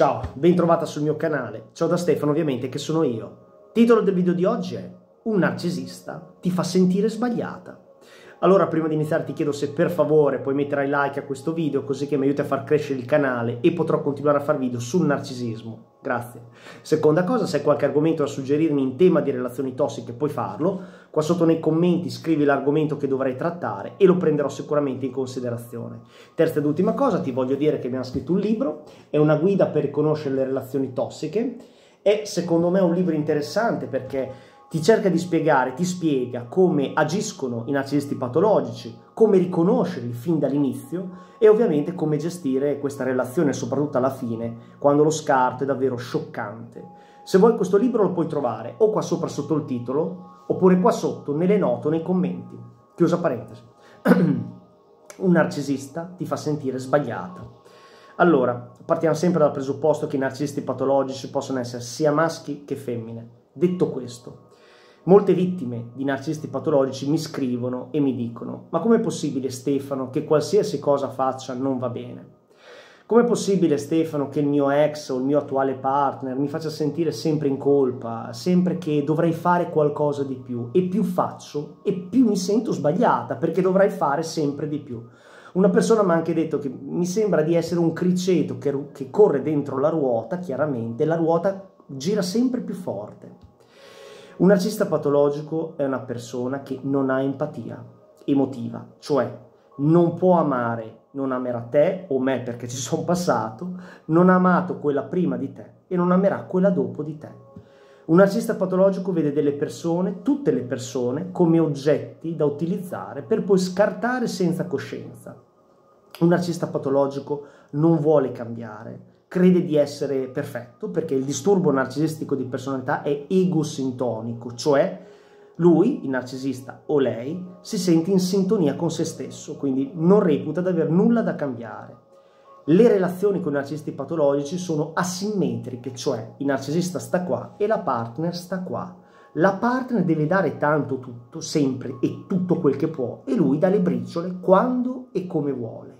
Ciao, ben trovata sul mio canale. Ciao da Stefano ovviamente, che sono io. Titolo del video di oggi è "Un narcisista ti fa sentire sbagliata". Allora, prima di iniziare ti chiedo se per favore puoi mettere ai like a questo video, così che mi aiuti a far crescere il canale e potrò continuare a far video sul narcisismo. Grazie. Seconda cosa, se hai qualche argomento da suggerirmi in tema di relazioni tossiche puoi farlo. Qua sotto nei commenti scrivi l'argomento che dovrei trattare e lo prenderò sicuramente in considerazione. Terza ed ultima cosa, ti voglio dire che mi hanno scritto un libro, è una guida per riconoscere le relazioni tossiche. È secondo me un libro interessante perché ti spiega come agiscono i narcisisti patologici, come riconoscerli fin dall'inizio e ovviamente come gestire questa relazione, soprattutto alla fine, quando lo scarto è davvero scioccante. Se vuoi questo libro lo puoi trovare o qua sopra sotto il titolo, oppure qua sotto nelle note o nei commenti. Chiusa parentesi. Un narcisista ti fa sentire sbagliata. Allora, partiamo sempre dal presupposto che i narcisisti patologici possono essere sia maschi che femmine. Detto questo, molte vittime di narcisisti patologici mi scrivono e mi dicono: ma com'è possibile, Stefano, che qualsiasi cosa faccia non va bene? Com'è possibile, Stefano, che il mio ex o il mio attuale partner mi faccia sentire sempre in colpa, sempre che dovrei fare qualcosa di più, e più faccio e più mi sento sbagliata perché dovrei fare sempre di più? Una persona mi ha anche detto che mi sembra di essere un criceto che corre dentro la ruota, chiaramente, la ruota gira sempre più forte. Un narcisista patologico è una persona che non ha empatia emotiva, cioè non può amare, non amerà te o me perché ci sono passato, non ha amato quella prima di te e non amerà quella dopo di te. Un narcisista patologico vede delle persone, tutte le persone, come oggetti da utilizzare per poi scartare senza coscienza. Un narcisista patologico non vuole cambiare. Crede di essere perfetto perché il disturbo narcisistico di personalità è egosintonico, cioè lui, il narcisista o lei, si sente in sintonia con se stesso, quindi non reputa di aver nulla da cambiare. Le relazioni con i narcisisti patologici sono asimmetriche, cioè il narcisista sta qua e la partner sta qua. La partner deve dare tanto tutto, sempre e tutto quel che può, e lui dà le briciole quando e come vuole.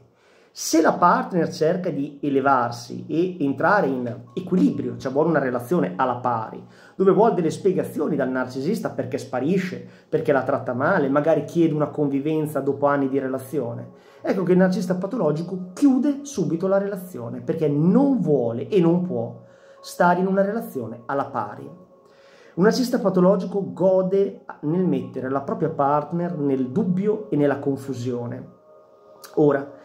Se la partner cerca di elevarsi e entrare in equilibrio, cioè vuole una relazione alla pari, dove vuole delle spiegazioni dal narcisista perché sparisce, perché la tratta male, magari chiede una convivenza dopo anni di relazione, ecco che il narcisista patologico chiude subito la relazione perché non vuole e non può stare in una relazione alla pari. Un narcisista patologico gode nel mettere la propria partner nel dubbio e nella confusione. Ora,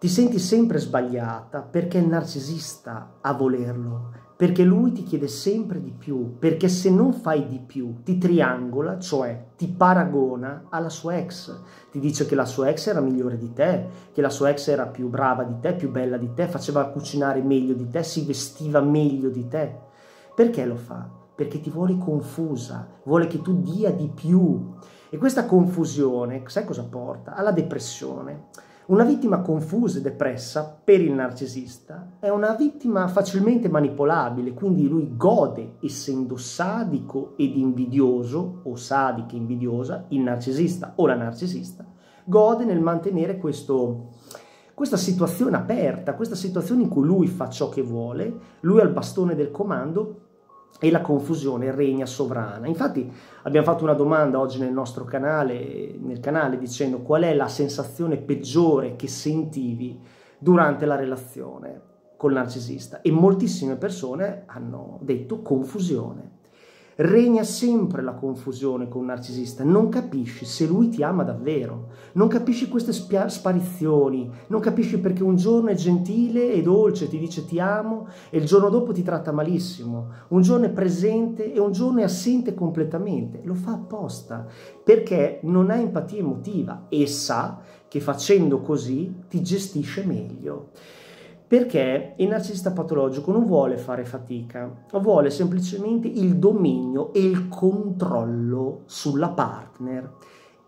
ti senti sempre sbagliata perché è il narcisista a volerlo, perché lui ti chiede sempre di più, perché se non fai di più ti triangola, cioè ti paragona alla sua ex, ti dice che la sua ex era migliore di te, che la sua ex era più brava di te, più bella di te, faceva cucinare meglio di te, si vestiva meglio di te. Perché lo fa? Perché ti vuole confusa, vuole che tu dia di più. E questa confusione, sai cosa porta? Alla depressione. Una vittima confusa e depressa per il narcisista è una vittima facilmente manipolabile, quindi lui gode, essendo sadico ed invidioso, o sadica e invidiosa, il narcisista o la narcisista, gode nel mantenere questa situazione aperta, questa situazione in cui lui fa ciò che vuole, lui ha il bastone del comando e la confusione regna sovrana. Infatti abbiamo fatto una domanda oggi nel nostro canale, dicendo: qual è la sensazione peggiore che sentivi durante la relazione col narcisista? E moltissime persone hanno detto confusione. Regna sempre la confusione con un narcisista, non capisci se lui ti ama davvero, non capisci queste sparizioni, non capisci perché un giorno è gentile e dolce, ti dice ti amo, e il giorno dopo ti tratta malissimo, un giorno è presente e un giorno è assente completamente. Lo fa apposta perché non ha empatia emotiva e sa che facendo così ti gestisce meglio. Perché il narcisista patologico non vuole fare fatica, vuole semplicemente il dominio e il controllo sulla partner,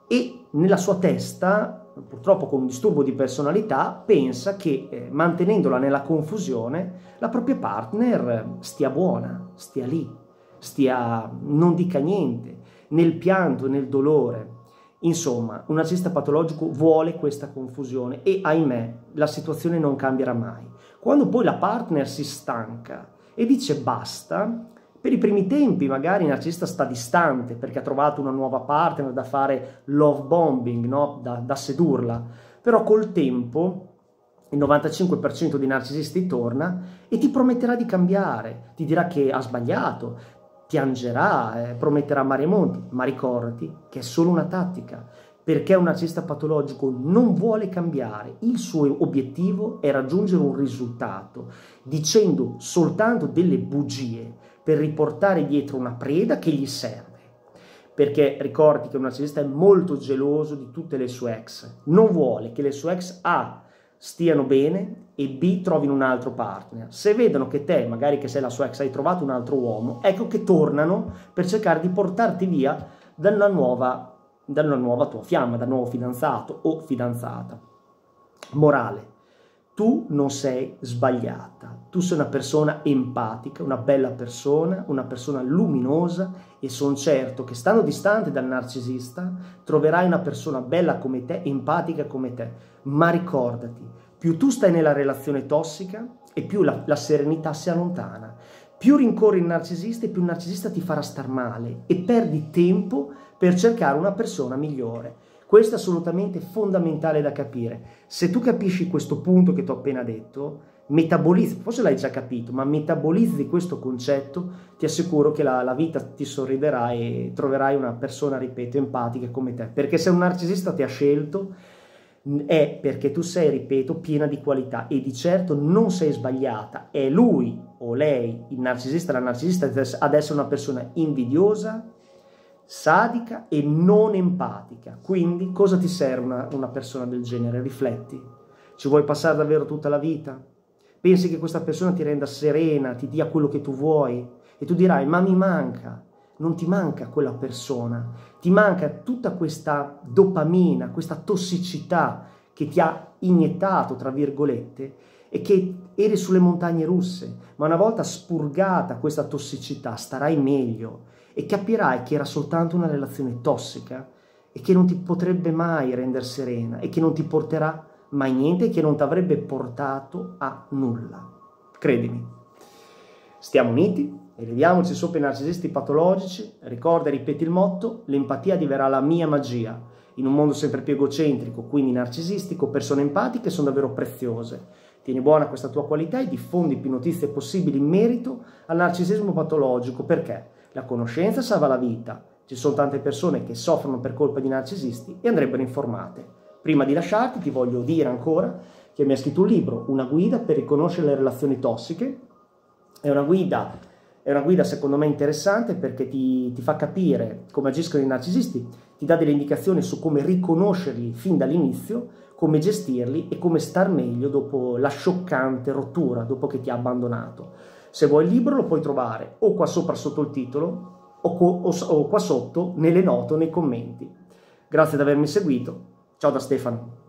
e nella sua testa, purtroppo con un disturbo di personalità, pensa che mantenendola nella confusione la propria partner stia buona, stia lì, non dica niente, nel pianto, nel dolore. Insomma, un narcisista patologico vuole questa confusione e, ahimè, la situazione non cambierà mai. Quando poi la partner si stanca e dice basta, per i primi tempi magari il narcisista sta distante perché ha trovato una nuova partner da fare love bombing, no? da sedurla, però col tempo il 95% dei narcisisti torna e ti prometterà di cambiare, ti dirà che ha sbagliato, piangerà, prometterà mari e monti, ma ricordati che è solo una tattica, perché un narcisista patologico non vuole cambiare, il suo obiettivo è raggiungere un risultato, dicendo soltanto delle bugie per riportare dietro una preda che gli serve. Perché ricordi che un narcisista è molto geloso di tutte le sue ex, non vuole che le sue ex A stiano bene e B trovino un altro partner. Se vedono che te, magari che sei la sua ex, hai trovato un altro uomo, ecco che tornano per cercare di portarti via da una nuova tua fiamma, da un nuovo fidanzato o fidanzata. Morale, tu non sei sbagliata, tu sei una persona empatica, una bella persona, una persona luminosa e sono certo che stando distante dal narcisista troverai una persona bella come te, empatica come te, ma ricordati, più tu stai nella relazione tossica e più la serenità si allontana, più rincorri il narcisista e più il narcisista ti farà star male e perdi tempo per cercare una persona migliore. Questo è assolutamente fondamentale da capire. Se tu capisci questo punto che ti ho appena detto, metabolizzi, forse l'hai già capito, ma metabolizzi questo concetto, ti assicuro che la vita ti sorriderà e troverai una persona, ripeto, empatica come te. Perché se un narcisista ti ha scelto è perché tu sei, ripeto, piena di qualità e di certo non sei sbagliata. È lui o lei, il narcisista, la narcisista, ad essere una persona invidiosa, sadica e non empatica. Quindi cosa ti serve una persona del genere? Rifletti, ci vuoi passare davvero tutta la vita? Pensi che questa persona ti renda serena, ti dia quello che tu vuoi? E tu dirai, ma mi manca. Non ti manca quella persona, ti manca tutta questa dopamina, questa tossicità che ti ha iniettato, tra virgolette, e che eri sulle montagne russe, ma una volta spurgata questa tossicità starai meglio e capirai che era soltanto una relazione tossica e che non ti potrebbe mai rendere serena e che non ti porterà mai niente e che non ti avrebbe portato a nulla. Credimi, stiamo uniti, eleviamoci sopra i narcisisti patologici, ricorda e ripeti il motto, l'empatia diverrà la mia magia. In un mondo sempre più egocentrico, quindi narcisistico, persone empatiche sono davvero preziose. Tieni buona questa tua qualità e diffondi più notizie possibili in merito al narcisismo patologico, perché la conoscenza salva la vita, ci sono tante persone che soffrono per colpa di narcisisti e andrebbero informate. Prima di lasciarti ti voglio dire ancora che mi ha scritto un libro, una guida per riconoscere le relazioni tossiche, è una guida secondo me interessante perché ti fa capire come agiscono i narcisisti, ti dà delle indicazioni su come riconoscerli fin dall'inizio, come gestirli e come star meglio dopo la scioccante rottura, dopo che ti ha abbandonato. Se vuoi il libro lo puoi trovare o qua sopra sotto il titolo o qua sotto nelle note o nei commenti. Grazie di avermi seguito. Ciao da Stefano.